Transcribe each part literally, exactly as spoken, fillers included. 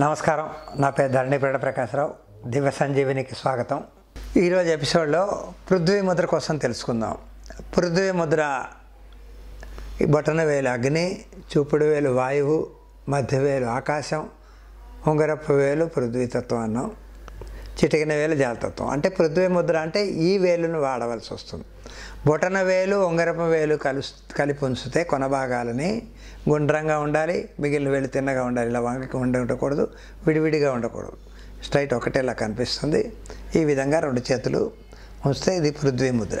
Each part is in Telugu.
నమస్కారం, నా పేరు ధరణి ప్రేరణ ప్రకాశరావు. దివ్య సంజీవినికి స్వాగతం. ఈరోజు ఎపిసోడ్లో పృథ్వీ ముద్ర కోసం తెలుసుకుందాం. పృథ్వీ ముద్ర బొటన వేలు అగ్ని, చూపుడు వేలు వాయువు, మధ్యవేలు ఆకాశం, ఉంగరపు వేలు పృథ్వీతత్వం అన్నాం, చిటికిన వేలు జాలతత్వం. అంటే పృథ్వీ ముద్ర అంటే ఈ వేలును వాడవలసి వస్తుంది. బొటన వేలు ఉంగరపు వేలు కలు కలిపి ఉంచితే కొన భాగాలని గుండ్రంగా ఉండాలి, మిగిలిన వేలు తిన్నగా ఉండాలి. ఇలా వంగకి ఉండి ఉండకూడదు, విడివిడిగా ఉండకూడదు, స్ట్రైట్ ఒకటేలా కనిపిస్తుంది. ఈ విధంగా రెండు చేతులు ఉంచితే ఇది పృథ్వీ ముద్ర.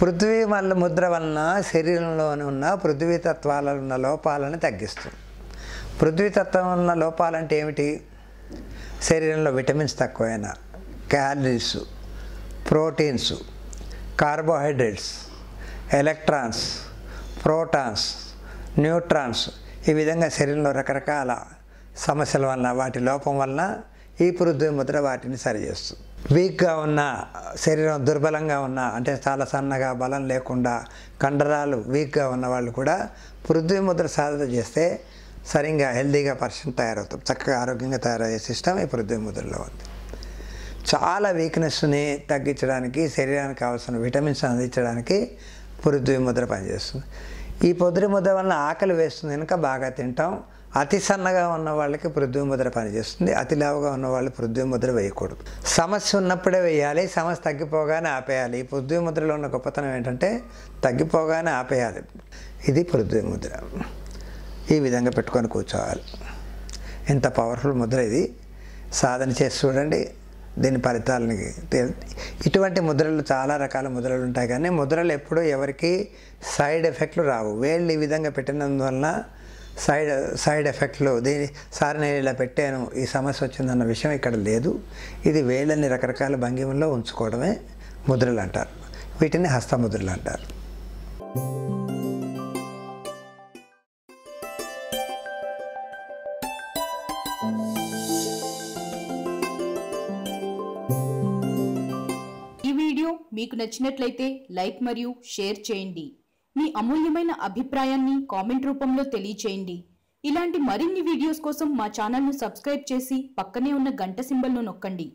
పృథ్వీ వల్ల ముద్ర వలన శరీరంలోని ఉన్న పృథ్వీతత్వాలలో ఉన్న లోపాలను తగ్గిస్తుంది. పృథ్వీతత్వం ఉన్న లోపాలంటే ఏమిటి? శరీరంలో విటమిన్స్ తక్కువైనా, calories, proteins, carbohydrates, electrons, protons, neutrons, ఈ విధంగా శరీరంలో రకరకాల సమస్యల వలన, వాటి లోపం వలన ఈ పృథ్వీ ముద్ర వాటిని సరిచేస్తుంది. వీక్గా ఉన్న శరీరం, దుర్బలంగా ఉన్న, అంటే చాలా సన్నగా, బలం లేకుండా, కండరాలు వీక్గా ఉన్న వాళ్ళు కూడా పృథ్వీ ముద్ర సాధన చేస్తే సరిగ్గా హెల్దీగా పర్సన్ తయారవుతాం. చక్కగా ఆరోగ్యంగా తయారయ్యే సిస్టమ్ ఈ పృథ్వీ ముద్రలో ఉంది. చాలా వీక్నెస్ని తగ్గించడానికి, శరీరానికి కావాల్సిన విటమిన్స్ అందించడానికి పృథ్వీ ముద్ర పనిచేస్తుంది. ఈ పృథ్వీ ముద్ర వలన ఆకలి వేస్తుంది కనుక బాగా తింటాం. అతి సన్నగా ఉన్న వాళ్ళకి పృథ్వీ ముద్ర పనిచేస్తుంది. అతి లావుగా ఉన్న వాళ్ళు పృథ్వీ ముద్ర వేయకూడదు. సమస్య ఉన్నప్పుడే వేయాలి, సమస్య తగ్గిపోగానే ఆపేయాలి. ఈ పృథ్వీ ముద్రలో ఉన్న గొప్పతనం ఏంటంటే తగ్గిపోగానే ఆపేయాలి. ఇది పృథ్వీ ముద్ర. ఈ విధంగా పెట్టుకొని కూర్చోవాలి. ఎంత పవర్ఫుల్ ముద్ర ఇది! సాధన చేసి చూడండి దీని ఫలితాలని. ఇటువంటి ముద్రలు చాలా రకాల ముద్రలు ఉంటాయి, కానీ ముద్రలు ఎప్పుడూ ఎవరికి సైడ్ ఎఫెక్ట్లు రావు. వేళ్ళు ఈ విధంగా పెట్టినందువల్ల సైడ్ సైడ్ ఎఫెక్ట్లు, దీని సార్ నేను ఇలా పెట్టాను ఈ సమస్య వచ్చిందన్న విషయం ఇక్కడ లేదు. ఇది వేళ్ళని రకరకాల భంగిమల్లో ఉంచుకోవడమే ముద్రలు అంటారు. వీటిని హస్తముద్రలు అంటారు. మీకు నచ్చినట్లయితే లైక్ మరియు షేర్ చేయండి. మీ అమూల్యమైన అభిప్రాయాన్ని కామెంట్ రూపంలో తెలియచేయండి. ఇలాంటి మరిన్ని వీడియోస్ కోసం మా ఛానల్ను సబ్స్క్రైబ్ చేసి పక్కనే ఉన్న గంట సింబల్ను నొక్కండి.